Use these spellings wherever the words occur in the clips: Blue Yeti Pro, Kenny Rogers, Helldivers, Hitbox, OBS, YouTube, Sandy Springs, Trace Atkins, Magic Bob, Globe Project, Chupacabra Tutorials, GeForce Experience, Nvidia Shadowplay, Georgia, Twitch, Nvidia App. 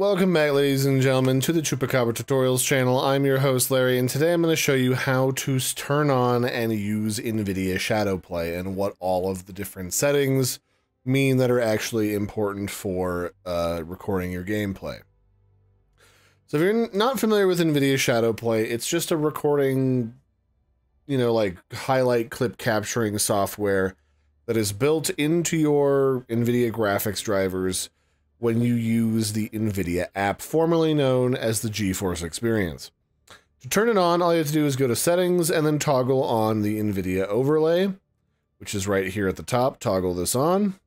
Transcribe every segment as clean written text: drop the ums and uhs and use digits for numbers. Welcome back, ladies and gentlemen, to the Chupacabra Tutorials channel. I'm your host, Larry, and today I'm going to show you how to turn on and use Nvidia Shadowplay and what all of the different settings mean that are actually important for recording your gameplay. So if you're not familiar with Nvidia Shadowplay, it's just a recording, you know, like highlight clip capturing software that is built into your Nvidia graphics drivers when you use the Nvidia app, formerly known as the GeForce Experience. To turn it on, all you have to do is go to settings and then toggle on the Nvidia overlay, which is right here at the top. Toggle this on.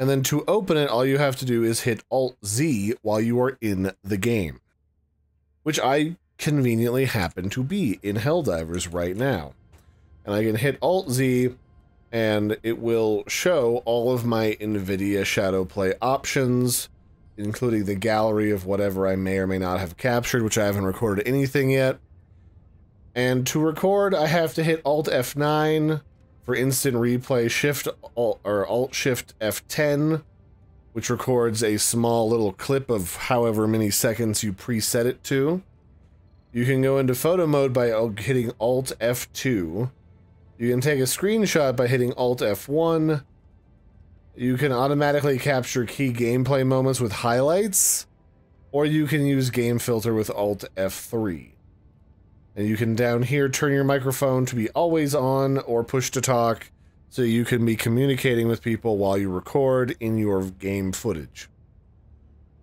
And then to open it, all you have to do is hit Alt-Z while you are in the game, which I conveniently happen to be in Helldivers right now. And I can hit Alt-Z, and it will show all of my Nvidia Shadowplay options, including the gallery of whatever I may or may not have captured, which I haven't recorded anything yet. And to record, I have to hit Alt F9 for instant replay, Alt Shift F10, which records a small little clip of however many seconds you preset it to. You can go into photo mode by hitting Alt F2. You can take a screenshot by hitting Alt F1. You can automatically capture key gameplay moments with highlights, or you can use game filter with Alt F3. And you can down here turn your microphone to be always on or push to talk, so you can be communicating with people while you record in your game footage.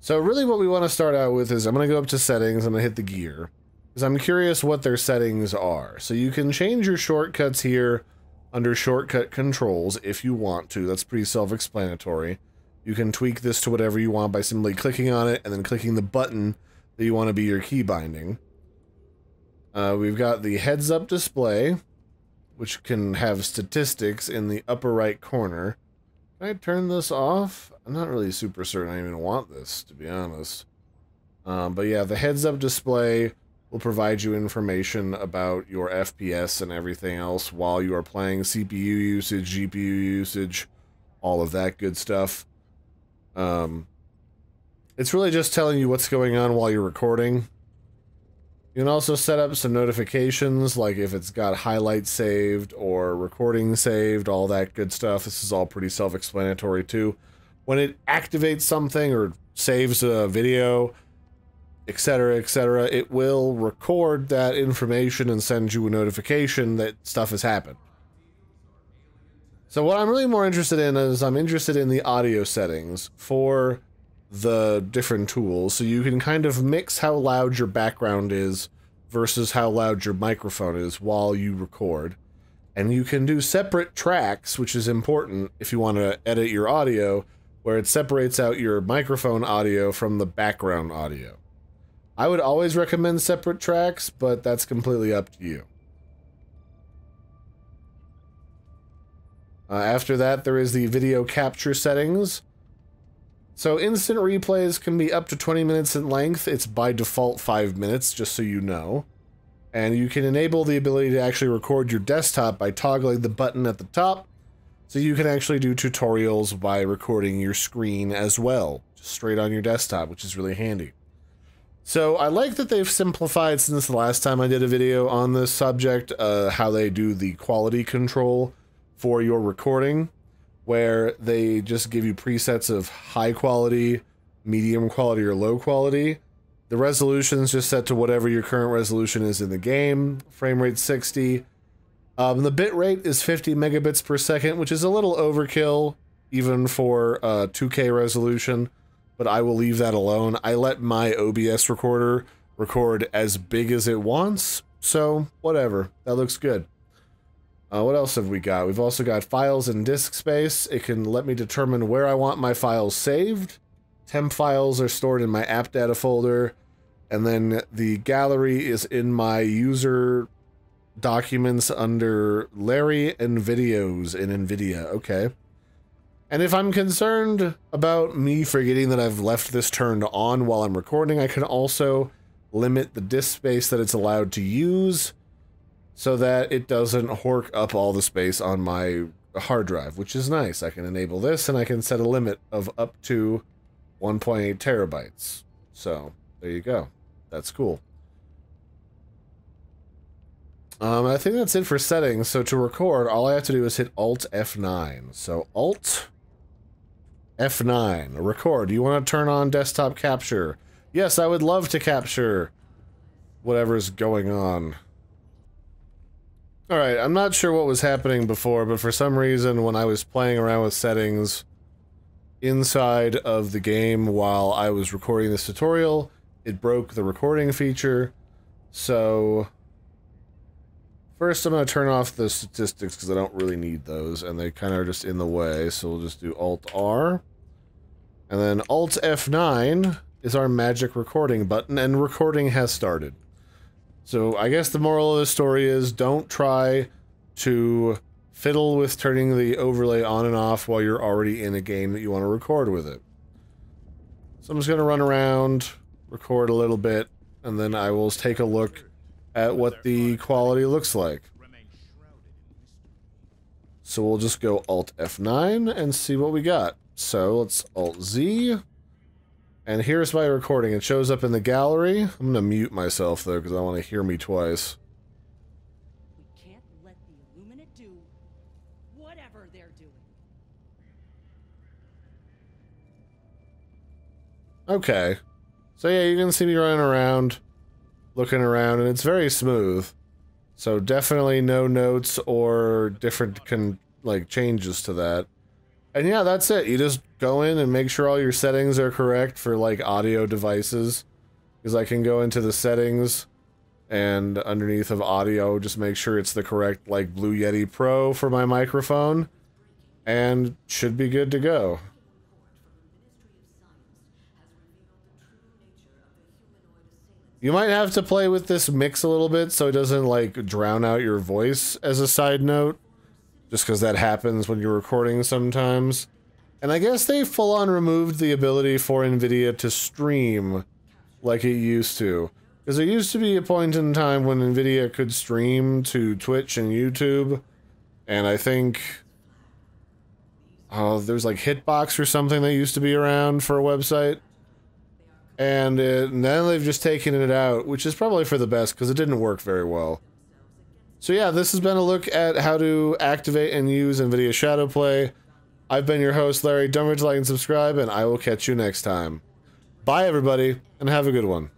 So really what we want to start out with is I'm going to go up to settings, I'm going to hit the gear, because I'm curious what their settings are. So you can change your shortcuts here under shortcut controls if you want to. That's pretty self-explanatory. You can tweak this to whatever you want by simply clicking on it and then clicking the button that you want to be your key binding. We've got the heads-up display, which can have statistics in the upper right corner. Can I turn this off? I'm not really super certain I even want this, to be honest. But yeah, the heads-up display will provide you information about your FPS and everything else while you are playing, CPU usage, GPU usage, all of that good stuff. It's really just telling you what's going on while you're recording. You can also set up some notifications, like if it's got highlights saved or recording saved, all that good stuff. This is all pretty self-explanatory too. When it activates something or saves a video, etc., etc., it will record that information and send you a notification that stuff has happened. So what I'm really more interested in is I'm interested in the audio settings for the different tools, so you can kind of mix how loud your background is versus how loud your microphone is while you record. And you can do separate tracks, which is important if you want to edit your audio, where it separates out your microphone audio from the background audio. I would always recommend separate tracks, but that's completely up to you. After that, there is the video capture settings. So instant replays can be up to 20 minutes in length. It's by default 5 minutes, just so you know. And you can enable the ability to actually record your desktop by toggling the button at the top, so you can actually do tutorials by recording your screen as well, just straight on your desktop, which is really handy. So I like that they've simplified, since the last time I did a video on this subject, how they do the quality control for your recording, where they just give you presets of high quality, medium quality, or low quality. The resolution is just set to whatever your current resolution is in the game. Frame rate 60. The bit rate is 50 megabits per second, which is a little overkill even for 2K resolution, but I will leave that alone. I let my OBS recorder record as big as it wants, so whatever, that looks good. What else have we got? We've also got files and disk space. It can let me determine where I want my files saved. Temp files are stored in my app data folder, and then the gallery is in my user documents under Larry and videos in Nvidia. Okay. And if I'm concerned about me forgetting that I've left this turned on while I'm recording, I can also limit the disk space that it's allowed to use so that it doesn't hork up all the space on my hard drive, which is nice. I can enable this, and I can set a limit of up to 1.8 terabytes. So there you go. That's cool. I think that's it for settings. So to record, all I have to do is hit Alt F9. So Alt F9, record. You want to turn on desktop capture? Yes, I would love to capture whatever's going on. All right, I'm not sure what was happening before, but for some reason when I was playing around with settings inside of the game while I was recording this tutorial, it broke the recording feature. So first I'm going to turn off the statistics because I don't really need those and they kind of are just in the way. So we'll just do Alt R and then Alt F9 is our magic recording button, and recording has started. So I guess the moral of the story is don't try to fiddle with turning the overlay on and off while you're already in a game that you want to record with it. So I'm just going to run around, record a little bit, and then I will take a look at what the quality looks like. So we'll just go Alt F9 and see what we got. So let's Alt Z. And here's my recording. It shows up in the gallery. I'm going to mute myself, though, because I want to hear me twice. We can't let the Illuminate do whatever they're doing. Okay. So, yeah, you can see me running around, looking around, and it's very smooth. So, definitely no notes or different, like, changes to that. And yeah, that's it. You just go in and make sure all your settings are correct for like audio devices. Because I can go into the settings and underneath of audio, just make sure it's the correct like Blue Yeti Pro for my microphone and should be good to go. You might have to play with this mix a little bit so it doesn't like drown out your voice as a side note. Just because that happens when you're recording sometimes. And I guess they full-on removed the ability for Nvidia to stream like it used to. Because there used to be a point in time when Nvidia could stream to Twitch and YouTube. And I think there's like Hitbox or something that used to be around for a website. And now they've just taken it out, which is probably for the best because it didn't work very well. So yeah, this has been a look at how to activate and use NVIDIA Shadowplay. I've been your host, Larry. Don't forget to like and subscribe, and I will catch you next time. Bye, everybody, and have a good one.